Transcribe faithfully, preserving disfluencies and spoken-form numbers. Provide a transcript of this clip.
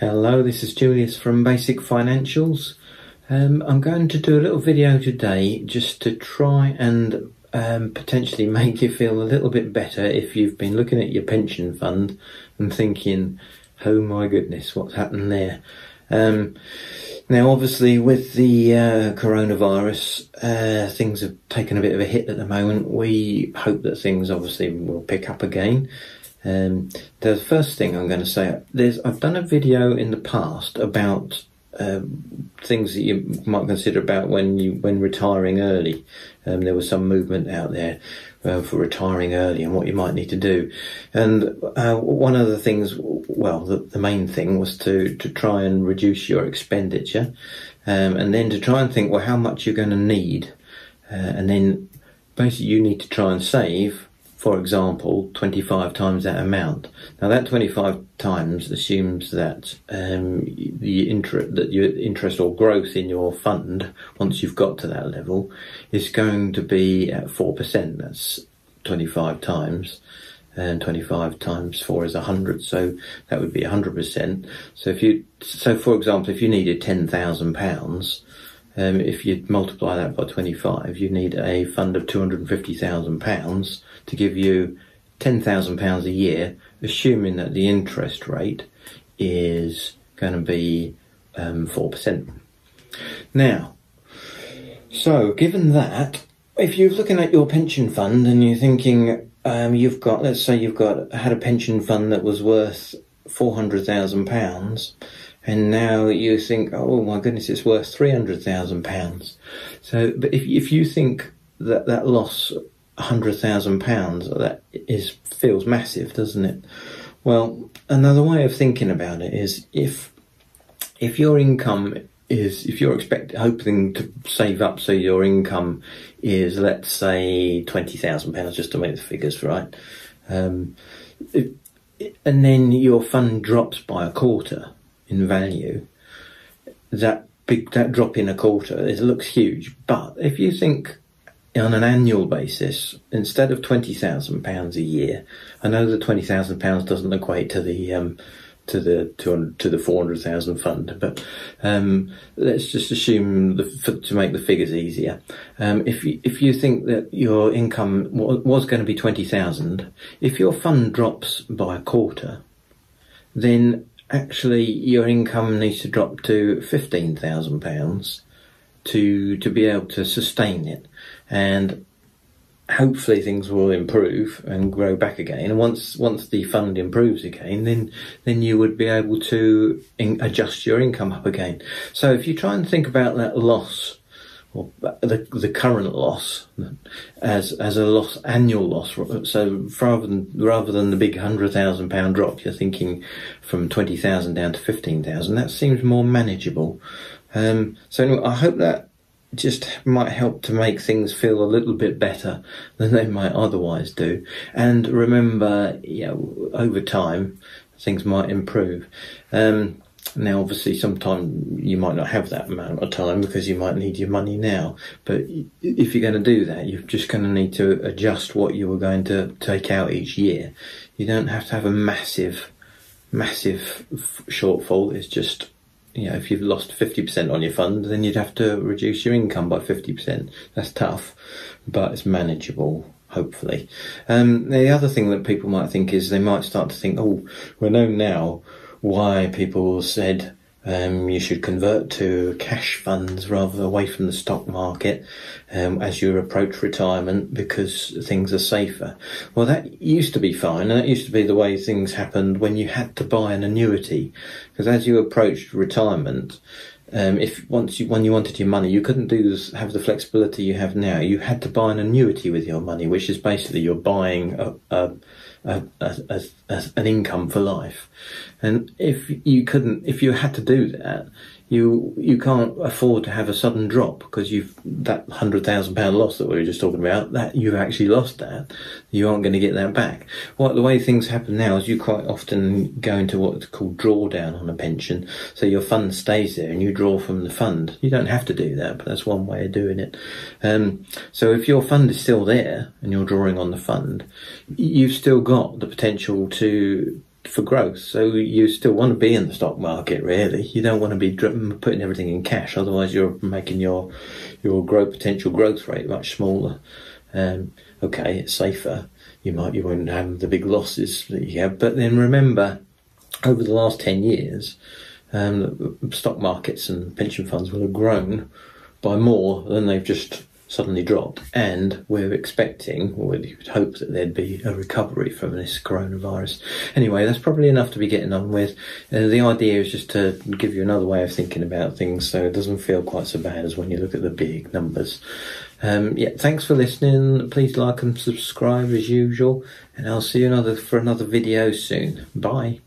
Hello, this is Julius from Basic Financials. Um, I'm going to do a little video today just to try and um, potentially make you feel a little bit better if you've been looking at your pension fund and thinking, oh my goodness, what's happened there? Um, now obviously with the uh, coronavirus, uh, things have taken a bit of a hit at the moment. We hope that things obviously will pick up again. Um, the first thing I'm going to say, there's, I've done a video in the past about uh, things that you might consider about when you when retiring early. Um, there was some movement out there uh, for retiring early and what you might need to do. And uh, one of the things, well, the, the main thing was to, to try and reduce your expenditure um, and then to try and think, well, how much you're going to need. Uh, and then basically you need to try and save, for example, twenty-five times that amount. Now that twenty-five times assumes that um, the interest, that your interest or growth in your fund, once you've got to that level, is going to be at four percent. That's twenty-five times, and twenty-five times four is a hundred. So that would be a hundred percent. So if you, so for example, if you needed ten thousand pounds, Um, if you multiply that by twenty-five, you need a fund of two hundred and fifty thousand pounds to give you ten thousand pounds a year, assuming that the interest rate is going to be um, four percent. Now, so given that, if you're looking at your pension fund and you're thinking um, you've got, let's say you've got had a pension fund that was worth four hundred thousand pounds, and now you think, oh my goodness, it's worth three hundred thousand pounds. So, but if if you think that that loss, a hundred thousand pounds, that is feels massive, doesn't it? Well, another way of thinking about it is if if your income is, if you're expecting, hoping to save up, so your income is, let's say, twenty thousand pounds, just to make the figures right, um, it, and then your fund drops by a quarter in value, that big that drop in a quarter, it looks huge. But if you think on an annual basis, instead of twenty thousand pounds a year, I know the twenty thousand pounds doesn't equate to the um, to the to, to the four hundred thousand fund, but um, let's just assume the, for, to make the figures easier. Um, if you if you think that your income was going to be twenty thousand, if your fund drops by a quarter, then actually your income needs to drop to fifteen thousand pounds to to be able to sustain it, and hopefully things will improve and grow back again. And once once the fund improves again, then then you would be able to in, adjust your income up again. So if you try and think about that loss, or the the current loss, as as a loss, annual loss. So rather than rather than the big hundred thousand pound drop, you're thinking from twenty thousand down to fifteen thousand. That seems more manageable. Um, so anyway, I hope that just might help to make things feel a little bit better than they might otherwise do. And remember, you know, over time things might improve. Um, Now, obviously, sometimes you might not have that amount of time because you might need your money now. But if you're going to do that, you're just going to need to adjust what you were going to take out each year. You don't have to have a massive, massive shortfall. It's just, you know, if you've lost fifty percent on your fund, then you'd have to reduce your income by fifty percent. That's tough, but it's manageable, hopefully. Um, the other thing that people might think is they might start to think, oh, we know now why people said um, you should convert to cash funds rather away from the stock market um, as you approach retirement, because things are safer. Well, that used to be fine, and that used to be the way things happened when you had to buy an annuity, because as you approached retirement, um, if once you when you wanted your money, you couldn't do this, have the flexibility you have now. You had to buy an annuity with your money, which is basically you're buying a, a A, a, a, an income for life. And if you couldn't, if you had to do that, you you can't afford to have a sudden drop, because you've that hundred thousand pound loss that we were just talking about, that you've actually lost, that you aren't going to get that back. Well, the way things happen now is you quite often go into what's called drawdown on a pension, so your fund stays there and you draw from the fund. You don't have to do that, but that's one way of doing it. Um, so if your fund is still there and you're drawing on the fund, you've still got the potential to for growth. So you still want to be in the stock market, really. You don't want to be putting everything in cash, otherwise you're making your your growth potential growth rate much smaller. Um, okay, it's safer. You might you won't have the big losses that you have, but then remember, over the last ten years, um, stock markets and pension funds will have grown by more than they've just suddenly dropped, and we're expecting, or you would hope, that there'd be a recovery from this coronavirus. Anyway, that's probably enough to be getting on with. Uh, the idea is just to give you another way of thinking about things, so it doesn't feel quite so bad as when you look at the big numbers. Um, yeah, thanks for listening. Please like and subscribe as usual, and I'll see you another for another video soon. Bye.